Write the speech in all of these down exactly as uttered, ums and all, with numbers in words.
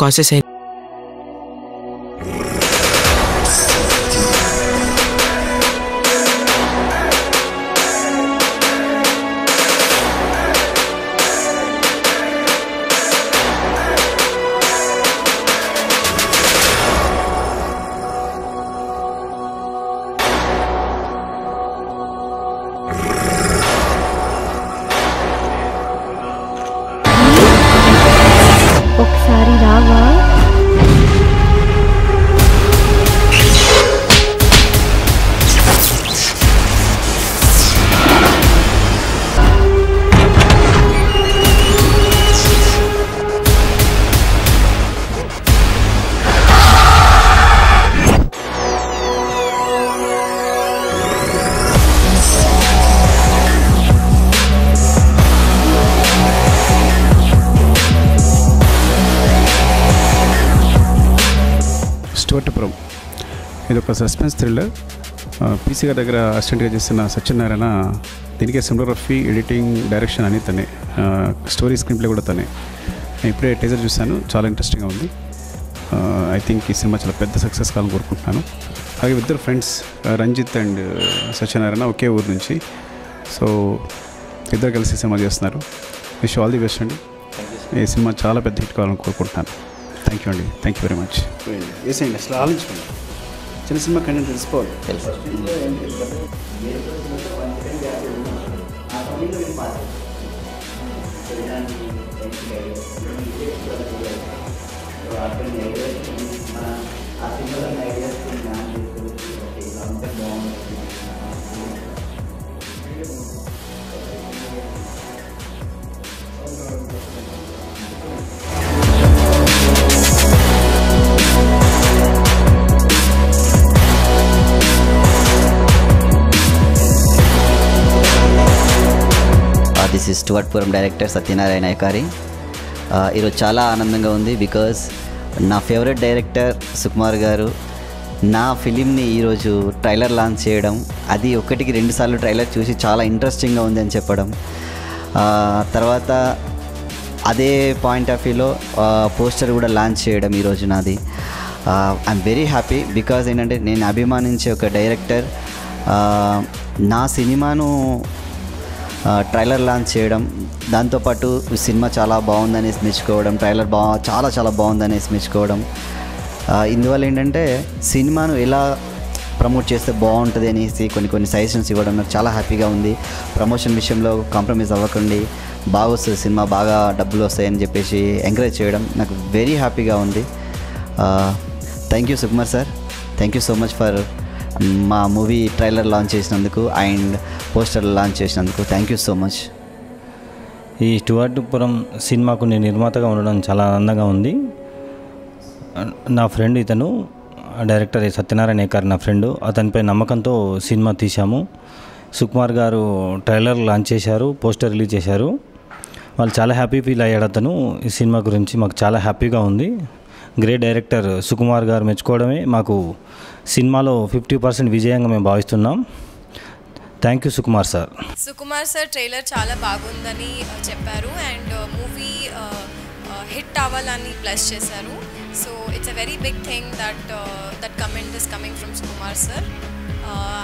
Con sẽ xem. Stuartpuram. This is a suspense thriller. P C assistant Sathina Rai Naikari is cinematography, editing, direction, and story screenplay. I play a teaser, it's very interesting. I think this cinema is a big success. I have with their friends Ranjith and Sathina Rai Naikari. So, this is a wish you all the best. This cinema is a big hit. Thank you, Andy. Thank you very much. Yes, I'm going to tell you about the sport. Yes. This is Stuartpuram director Sathina Rai Naikari. Uh, Iru chala anandanga undi because na favorite director Sukumar Garu na film ni ee roju trailer launch cheyadam adi okatiki rendu saarlu trailer chusi chala interesting ga undi ani cheppadam. Uh, tarvata ade point of view lo uh, poster kuda launch cheyadam ee roju nadi. Uh, I'm very happy because enante nenu abhimaninche oka director uh, na cinema nu trailer launch చేయడం దాంతోపాటు cinema చాలా బాగుందని మెచ్చుకోవడం trailer బా చాలా చాలా బాగుందని మెచ్చుకోవడం ఇందువల్ల ఏంటంటే సినిమాను ఎలా ప్రమోట్ చేస్తే బాగుంటుంది అనేసి కొన్ని కొన్ని సజెషన్స్ ఇవ్వడం నాకు చాలా హ్యాపీగా ఉంది. ప్రమోషన్ విషయంలో కాంప్రమైజ్ అవ్వకండి, బాగా వస్తుంది సినిమా, బాగా డబ్బులు వస్తాయని చెప్పేసి ఎంకరేజ్ చేయడం నాకు వెరీ హ్యాపీగా ఉంది. Thank you Sukumar sir, thank you so much for మా మూవీ ట్రైలర్ లాంచ్ చేసినందుకు అండ్ పోస్టర్ లాంచ్ చేసినందుకు థ్యాంక్ యూ సో మచ్. ఈ స్టువర్ట్పురం సినిమాకు నేను నిర్మాతగా ఉండడం చాలా ఆనందంగా ఉంది. నా ఫ్రెండ్ ఇతను డైరెక్టర్ Sathina Rai Naikari నా ఫ్రెండ్, అతనిపై నమ్మకంతో సినిమా తీశాము. సుకుమార్ గారు ట్రైలర్ లాంచ్ చేశారు, పోస్టర్ రిలీజ్ చేశారు, వాళ్ళు చాలా హ్యాపీ ఫీల్ అయ్యాడు అతను. ఈ సినిమా గురించి మాకు చాలా హ్యాపీగా ఉంది. గ్రేట్ డైరెక్టర్ సుకుమార్ గారు మెచ్చుకోవడమే మాకు సినిమాలో ఫిఫ్టీ పర్సెంట్ విజయంగా మేము భావిస్తున్నాం. Thank you Sukumar sir. Sukumar sir trailer చాలా బాగుందని చెప్పారు అండ్ మూవీ హిట్ అవ్వాలని ప్లస్ చేశారు. So it's a very big thing that that comment is coming from Sukumar sir.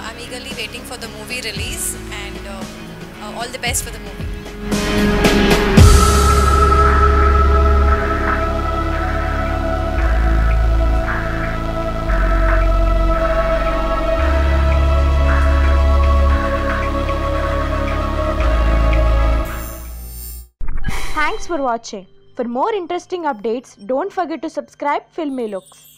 I'm eagerly waiting for the movie release and all the best for the movie. Thanks for watching. For more interesting updates, don't forget to subscribe Filmy Looks.